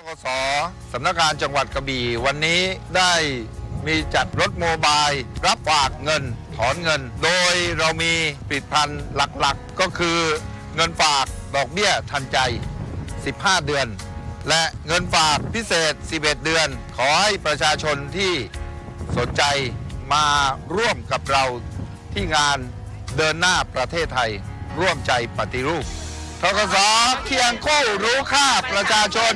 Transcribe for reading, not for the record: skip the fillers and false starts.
กส.สำนักงานจังหวัดกระบี่วันนี้ได้มีจัดรถโมบายรับฝากเงินถอนเงินโดยเรามีผลิตภัณฑ์หลักๆก็คือเงินฝากดอกเบี้ยทันใจ15เดือนและเงินฝากพิเศษ11เดือนขอให้ประชาชนที่สนใจมาร่วมกับเราที่งานเดินหน้าประเทศไทยร่วมใจปฏิรูปธกส.เคียงคู่รู้ค่าประชาชน